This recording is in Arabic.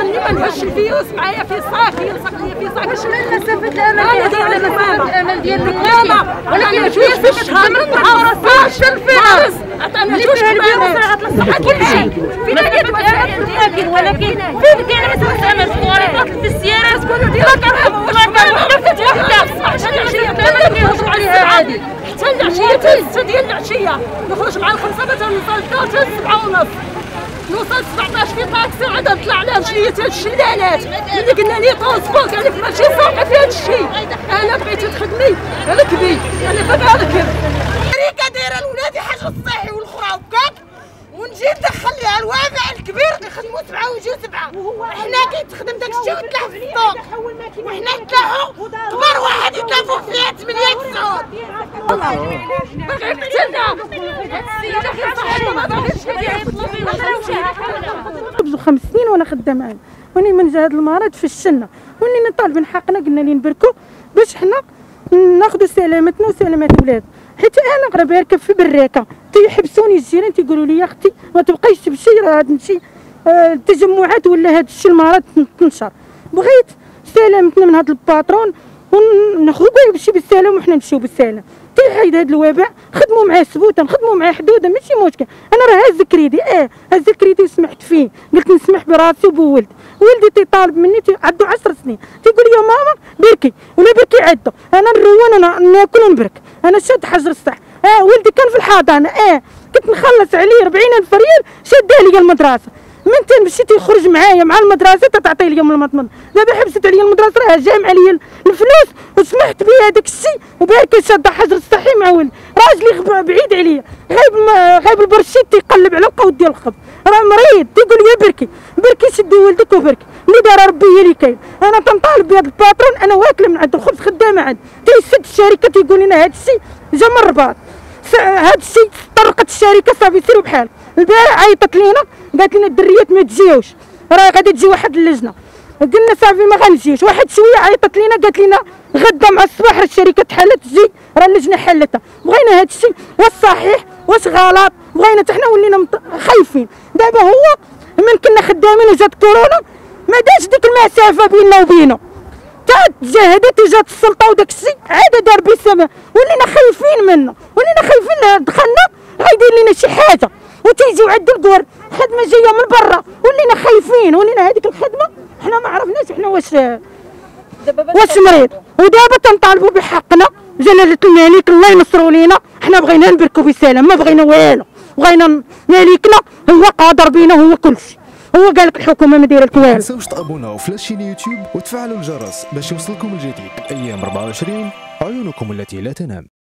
اللي ما نهش الفيروس معايا في صافي يلصق لي في صافي. واش من مسافه الامل ديالك؟ مسافه الامل ديالك ولكن جوج في الشهر من نهار فاش الفيروس عطانا جوج في الفيروس غتلصق كل شيء في ديالك. ولكن فين كاين مسافه الامل؟ في السيارات كلوا ديما كنحبوا عادي حتى العشيه حتى 6 ديال العشيه نخرج مع الخمسه باش نوصل 3 7 ونص نوصل 17 في طاكسي عاد نطلع على عشيه تاع الشلالات اللي قلنا لي طونسبوك عليك ماشي صافي في هذا الشيء. انا بغيت تخدمي ركبي انا بغا نركب امريكا دايره لولادي حاجه الصحي والاخرى وكاك ونجي ندخل ليها الوافع الكبير كيخدموا 7 ويجيو 7 وحنا كيتخدم داك الشيء وتلاح في السوق وحنا نتلاحوا كبار واحد يتلافوا فيها 8 9. باغي نقتلنا قبل 5 سنين وانا خدامه واني من جهه المرض في الشنه واني نطالب من حقنا قلنا لي نبركو باش حنا ناخذوا سلامتنا وسلامات ولاد. حيت انا قرب يركب في براكه تيحبسوني الجيران تيقولوا لي يا اختي ما تبقيش تمشي راه تمشي التجمعات ولا هذا الشيء المرض تنتشر. بغيت سلامتنا من هذا الباترون ونخرجوا يمشي بالسلام وحنا نمشيو بالسلام تيحيد هذا الوباء. خدموا معاه سبوتا نخدموا معاه حدودا ماشي مشكل. انا راه هاز كريدي هاز كريدي وسمحت فيه قلت نسمح براسي وبولد ولدي تيطالب مني عنده 10 سنين تيقول لي ماما بركي ولا بركي عده. انا نروان انا ناكل ونبرك انا شاد حجر الصح. ولدي كان في الحضانه كنت نخلص عليه 40,000 ريال شاديه ليا المدرسه من تن مشيت يخرج معايا مع المدرسه تعطي لي من المطمن. دابا حبست عليا المدرسه راه جامعه ليا الفلوس وسمحت بها هذاك الشيء وبارك شاده حجر الصحي مع ولدي راجلي بعيد عليا غايب البرشيد تيقلب على القود ديال الخبز راه مريض تيقول لي بركي بركي شدي ولدك وبركي اللي دار ربي هي اللي كاين. انا كنطالب بهذا الباترون انا واكله من عند الخبز خدامه عند تيسد الشركه تيقول لنا هذا الشيء جا من الرباط هذا الشيء طرقت الشركه صافي يسيروا بحال. البارح عيطت لينا قالت لنا الدريات ما تجيوش راه غادي تجي واحد اللجنه قلنا صافي ما غنجيوش. واحد شويه عيطت لينا قالت لنا غدا مع الصباح راه الشركه تحلت تجي راه اللجنه حلتها. بغينا هذا الشيء واش صحيح واش غلط؟ بغينا حتى حنا ولينا خايفين. دابا هو من كنا خدامين وجات كورونا ما داش ديك المسافه بيننا وبينه تجاهدت جات السلطه وداك الشيء عاد دار بسبب ولينا خايفين منه ولينا خايفين دخلنا غايدير لينا شي حاجه وتيجيو عند الكور خدمه جايه من برا ولينا خايفين ولينا هذيك الخدمه حنا ما عرفناش حنا واش مريض. ودابا تنطالبوا بحقنا جلاله الملك الله ينصروا لينا. حنا بغينا نبركوا بسلام ما بغينا والو بغينا ملكنا هو قادر بينا هو كلشي هو قال لك الحكومه ما دايره لك والو. ما تنساوش تابوناو في لاشين يوتيوب وتفعلوا الجرس باش يوصلكم الجديد. الايام 24 عيونكم التي لا تنام.